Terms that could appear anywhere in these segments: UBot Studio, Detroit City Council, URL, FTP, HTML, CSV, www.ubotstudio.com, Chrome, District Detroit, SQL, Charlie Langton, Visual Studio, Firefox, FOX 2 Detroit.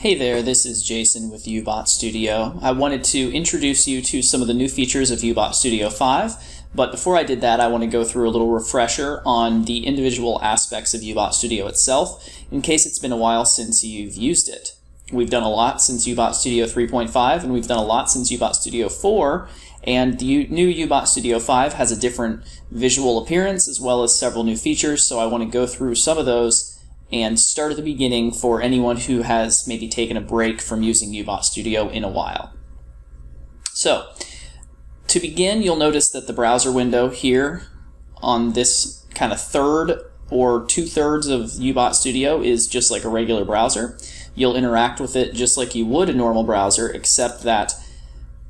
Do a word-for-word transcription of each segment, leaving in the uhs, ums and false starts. Hey there, this is Jason with UBot Studio. I wanted to introduce you to some of the new features of UBot Studio five, but before I did that I want to go through a little refresher on the individual aspects of UBot Studio itself, in case it's been a while since you've used it. We've done a lot since UBot Studio three point five, and we've done a lot since UBot Studio four, and the new UBot Studio five has a different visual appearance as well as several new features, so I want to go through some of those and start at the beginning for anyone who has maybe taken a break from using UBot Studio in a while. So, to begin, you'll notice that the browser window here on this kind of third or two-thirds of UBot Studio is just like a regular browser. You'll interact with it just like you would a normal browser, except that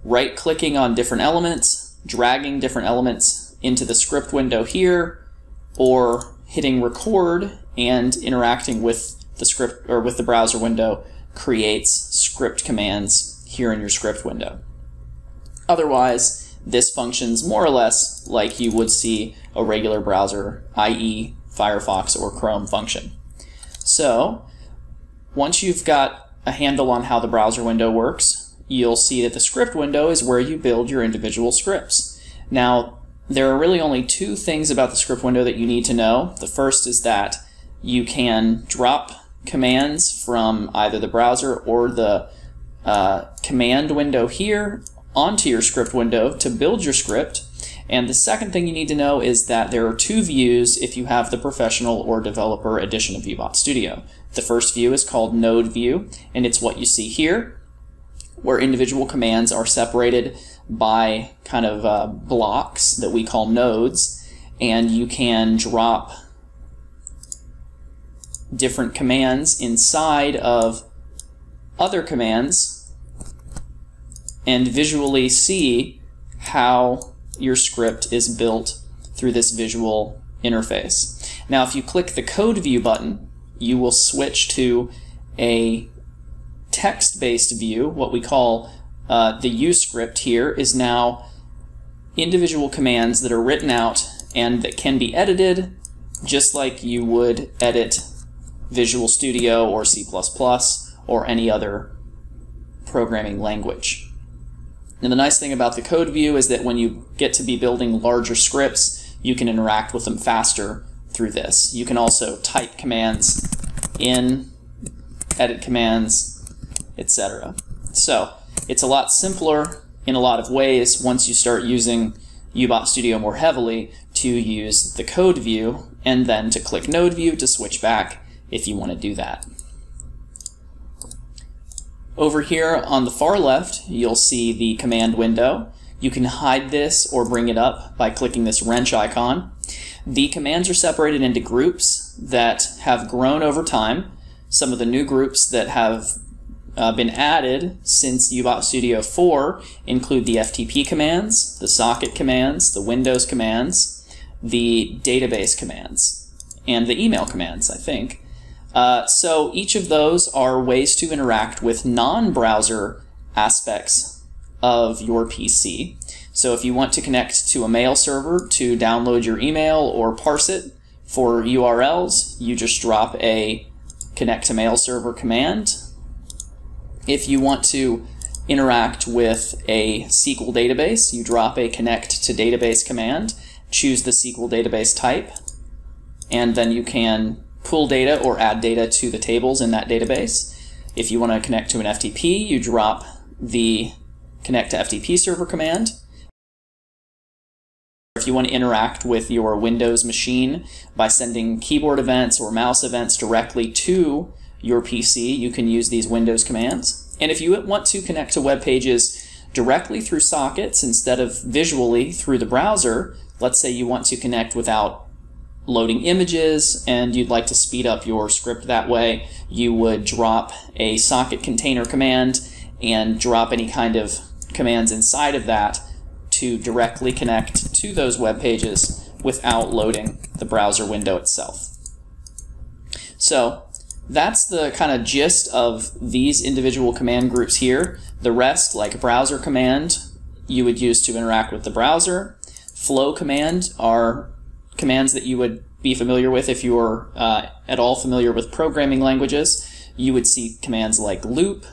right-clicking on different elements, dragging different elements into the script window here, or hitting record and interacting with the script or with the browser window creates script commands here in your script window. Otherwise, this functions more or less like you would see a regular browser, i e Firefox or Chrome function. So, once you've got a handle on how the browser window works, you'll see that the script window is where you build your individual scripts. Now, there are really only two things about the script window that you need to know. The first is that you can drop commands from either the browser or the uh, command window here onto your script window to build your script. And the second thing you need to know is that there are two views if you have the professional or developer edition of UBot Studio. The first view is called Node View, and it's what you see here, where individual commands are separated by kind of uh, blocks that we call nodes, and you can drop different commands inside of other commands and visually see how your script is built through this visual interface. Now, if you click the Code View button, you will switch to a text-based view. What we call uh, the U script here is now individual commands that are written out and that can be edited just like you would edit Visual Studio or C plus plus or any other programming language. And the nice thing about the code view is that when you get to be building larger scripts, you can interact with them faster through this. You can also type commands in, edit commands, et cetera. So it's a lot simpler in a lot of ways once you start using UBot Studio more heavily to use the code view and then to click Node View to switch back if you want to do that. Over here on the far left, you'll see the command window. You can hide this or bring it up by clicking this wrench icon. The commands are separated into groups that have grown over time. Some of the new groups that have uh, been added since UBot Studio four include the F T P commands, the socket commands, the Windows commands, the database commands, and the email commands, I think. Uh, so each of those are ways to interact with non-browser aspects of your P C. So if you want to connect to a mail server to download your email or parse it for U R Ls, you just drop a connect to mail server command. If you want to interact with a S Q L database, you drop a connect to database command, choose the S Q L database type, and then you can pull data or add data to the tables in that database. If you want to connect to an F T P, you drop the connect to F T P server command. If you want to interact with your Windows machine by sending keyboard events or mouse events directly to your P C, you can use these Windows commands. And if you want to connect to web pages directly through sockets instead of visually through the browser, let's say you want to connect without loading images and you'd like to speed up your script that way, you would drop a socket container command and drop any kind of commands inside of that to directly connect to those web pages without loading the browser window itself. So that's the kind of gist of these individual command groups here. The rest, like browser command, you would use to interact with the browser. Flow command are commands that you would be familiar with if you are uh, at all familiar with programming languages. you would see commands like loop,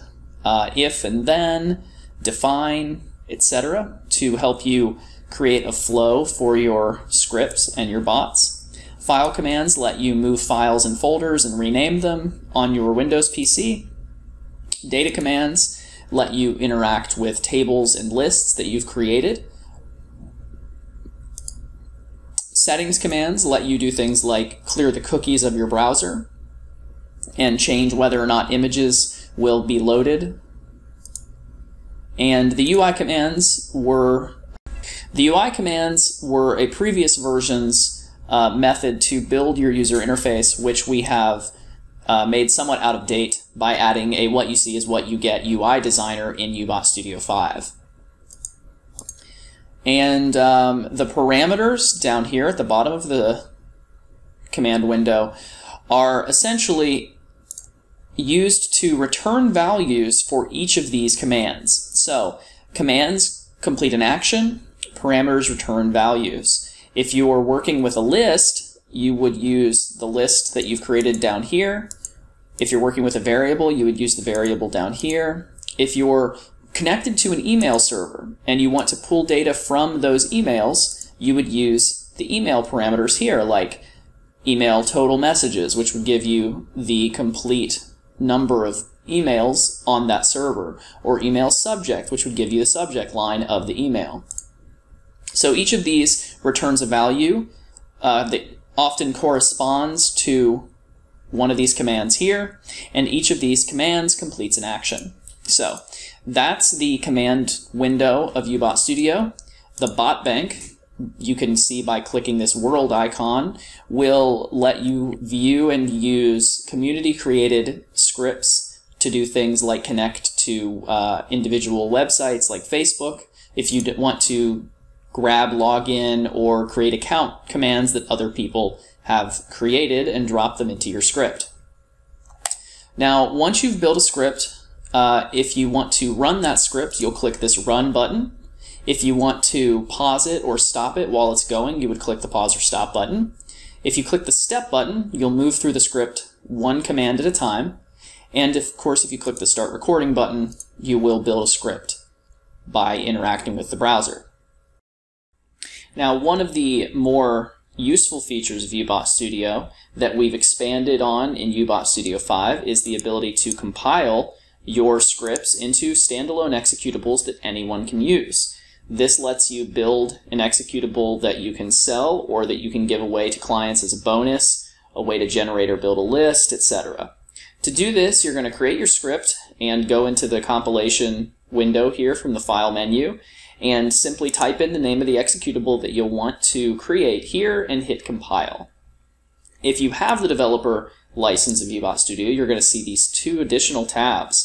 uh, if and then, define, et cetera, to help you create a flow for your scripts and your bots. File commands let you move files and folders and rename them on your Windows P C. Data commands let you interact with tables and lists that you've created. Settings commands let you do things like clear the cookies of your browser and change whether or not images will be loaded. And the U I commands were the U I commands were a previous version's uh, method to build your user interface, which we have uh, made somewhat out of date by adding a what you see is what you get U I designer in UBot Studio five. And um, the parameters down here at the bottom of the command window are essentially used to return values for each of these commands. So commands complete an action, parameters return values. If you are working with a list, you would use the list that you've created down here. If you're working with a variable, you would use the variable down here. If you're connected to an email server and you want to pull data from those emails, you would use the email parameters here, like email total messages, which would give you the complete number of emails on that server, or email subject, which would give you the subject line of the email. So each of these returns a value uh, that often corresponds to one of these commands here, and each of these commands completes an action. So that's the command window of UBot Studio. The bot bank, you can see by clicking this world icon, will let you view and use community-created scripts to do things like connect to uh, individual websites like Facebook. If you want to grab login or create account commands that other people have created and drop them into your script. Now, once you've built a script, Uh, if you want to run that script, you'll click this Run button. If you want to pause it or stop it while it's going, you would click the Pause or Stop button. If you click the Step button, you'll move through the script one command at a time. And of course, if you click the Start Recording button, you will build a script by interacting with the browser. Now, one of the more useful features of UBot Studio that we've expanded on in UBot Studio five is the ability to compile your scripts into standalone executables that anyone can use. This lets you build an executable that you can sell or that you can give away to clients as a bonus, a way to generate or build a list, et cetera. To do this, you're going to create your script and go into the compilation window here from the file menu and simply type in the name of the executable that you'll want to create here and hit compile. If you have the developer license of UBot Studio, you're going to see these two additional tabs.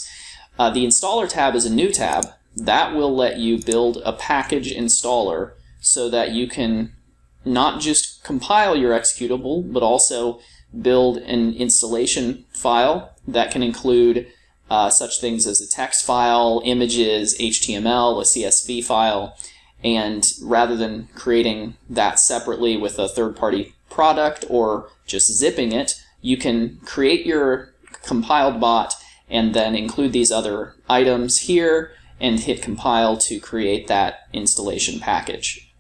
Uh, the installer tab is a new tab that will let you build a package installer so that you can not just compile your executable, but also build an installation file that can include uh, such things as a text file, images, H T M L, a C S V file, and rather than creating that separately with a third-party product or just zipping it, you can create your compiled bot and then include these other items here and hit compile to create that installation package.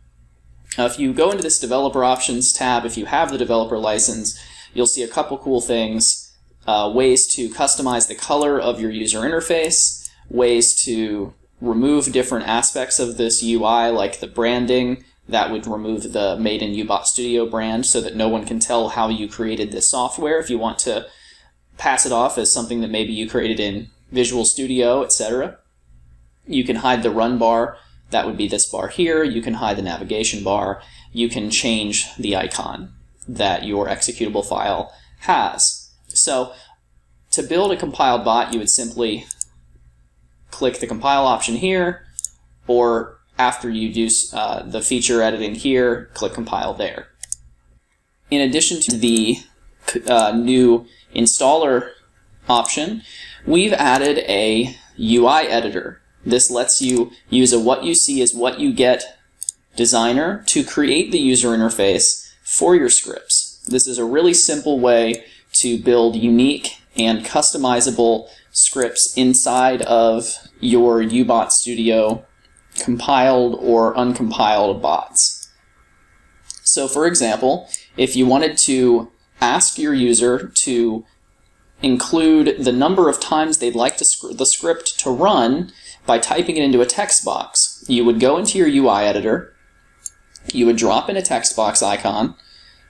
Now, if you go into this developer options tab, if you have the developer license, you'll see a couple cool things, uh, ways to customize the color of your user interface, ways to remove different aspects of this U I like the branding. That would remove the Made in UBot Studio brand so that no one can tell how you created this software if you want to pass it off as something that maybe you created in Visual Studio, et cetera. You can hide the run bar. That would be this bar here. You can hide the navigation bar. You can change the icon that your executable file has. So to build a compiled bot, you would simply click the compile option here, or after you do uh, the feature editing here, click compile there. In addition to the uh, new installer option, we've added a U I editor. This lets you use a what you see is what you get designer to create the user interface for your scripts. This is a really simple way to build unique and customizable scripts inside of your UBot Studio compiled or uncompiled bots. So for example, if you wanted to ask your user to include the number of times they'd like to sc- the script to run by typing it into a text box, you would go into your U I editor, you would drop in a text box icon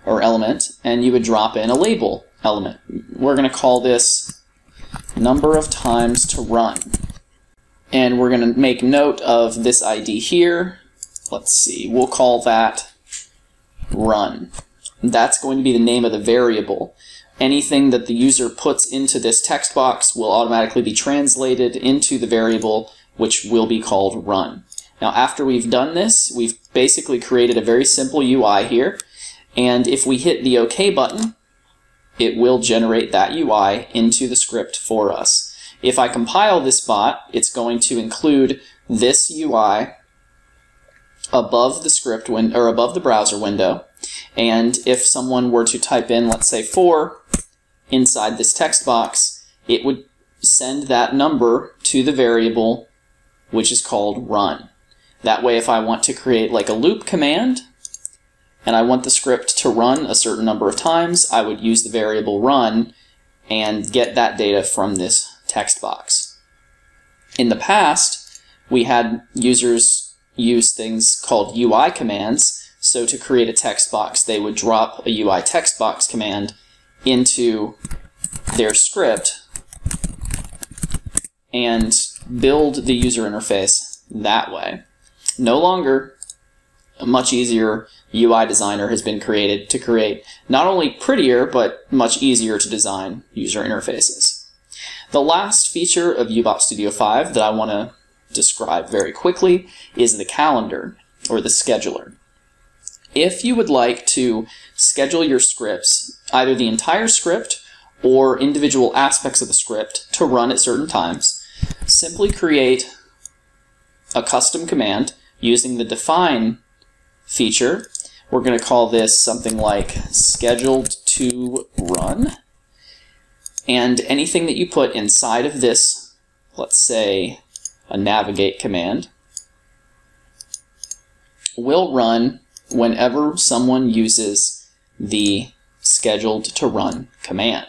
or element, and you would drop in a label element. We're going to call this number of times to run. And we're going to make note of this I D here. Let's see, we'll call that run. That's going to be the name of the variable. Anything that the user puts into this text box will automatically be translated into the variable, which will be called run. Now, after we've done this, we've basically created a very simple U I here. And if we hit the OK button, it will generate that U I into the script for us. If I compile this bot, it's going to include this U I above the script win- or above the browser window. And if someone were to type in, let's say four, inside this text box, it would send that number to the variable, which is called run. That way, if I want to create like a loop command, and I want the script to run a certain number of times, I would use the variable run and get that data from this text box. In the past, we had users use things called U I commands. So to create a text box, they would drop a U I text box command into their script and build the user interface that way. No longer. A much easier U I designer has been created to create not only prettier, but much easier to design user interfaces. The last feature of UBot Studio five that I want to describe very quickly is the calendar, or the scheduler. If you would like to schedule your scripts, either the entire script or individual aspects of the script to run at certain times, simply create a custom command using the define feature. We're going to call this something like scheduled to run. And anything that you put inside of this, let's say a navigate command, will run whenever someone uses the scheduled to run command.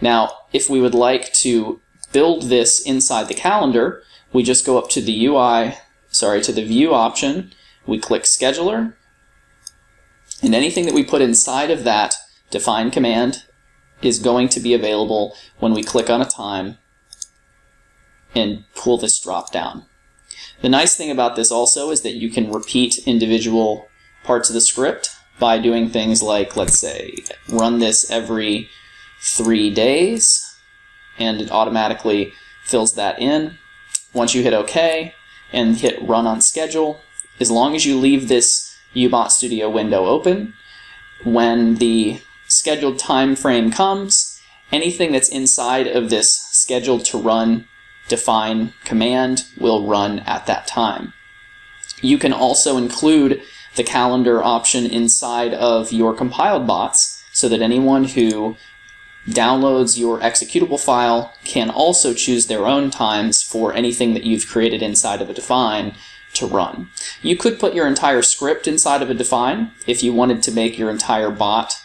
Now, if we would like to build this inside the calendar, we just go up to the U I, sorry, to the view option, we click scheduler, and anything that we put inside of that define command is going to be available when we click on a time and pull this drop down. The nice thing about this also is that you can repeat individual parts of the script by doing things like, let's say, run this every three days, and it automatically fills that in. Once you hit OK and hit run on schedule, as long as you leave this UBot Studio window open, when the scheduled time frame comes, anything that's inside of this scheduled to run define command will run at that time. You can also include the calendar option inside of your compiled bots so that anyone who downloads your executable file can also choose their own times for anything that you've created inside of a define to run. You could put your entire script inside of a define if you wanted to make your entire bot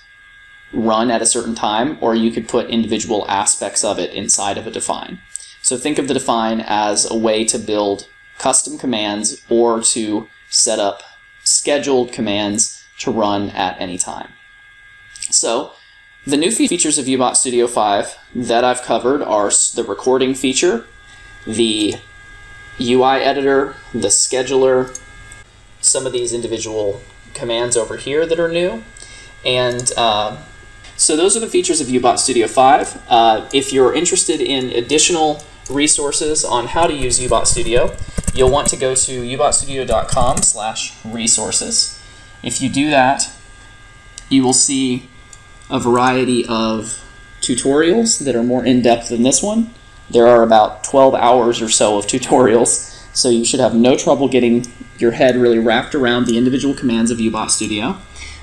run at a certain time, or you could put individual aspects of it inside of a define. So think of the define as a way to build custom commands or to set up scheduled commands to run at any time. So the new features of UBot Studio five that I've covered are the recording feature, the U I editor, the scheduler, some of these individual commands over here that are new. And uh, so those are the features of UBot Studio five. Uh, if you're interested in additional resources on how to use UBot Studio, you'll want to go to ubotstudio dot com slash resources. If you do that, you will see a variety of tutorials that are more in-depth than this one. There are about twelve hours or so of tutorials, so you should have no trouble getting your head really wrapped around the individual commands of UBot Studio.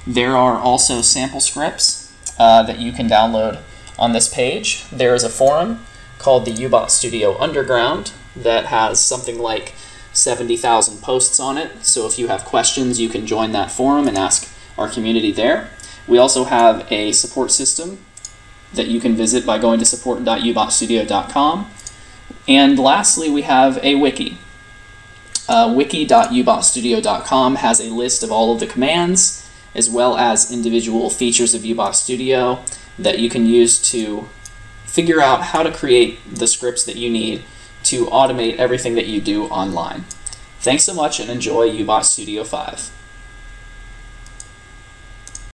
There are also sample scripts uh, that you can download On this page, there is a forum called the UBot Studio Underground that has something like seventy thousand posts on it. So if you have questions, you can join that forum and ask our community there. We also have a support system that you can visit by going to support dot u bot studio dot com. And lastly, we have a wiki. Uh, wiki dot u bot studio dot com has a list of all of the commands, as well as individual features of UBot Studio that you can use to figure out how to create the scripts that you need to automate everything that you do online. Thanks so much and enjoy UBot Studio five.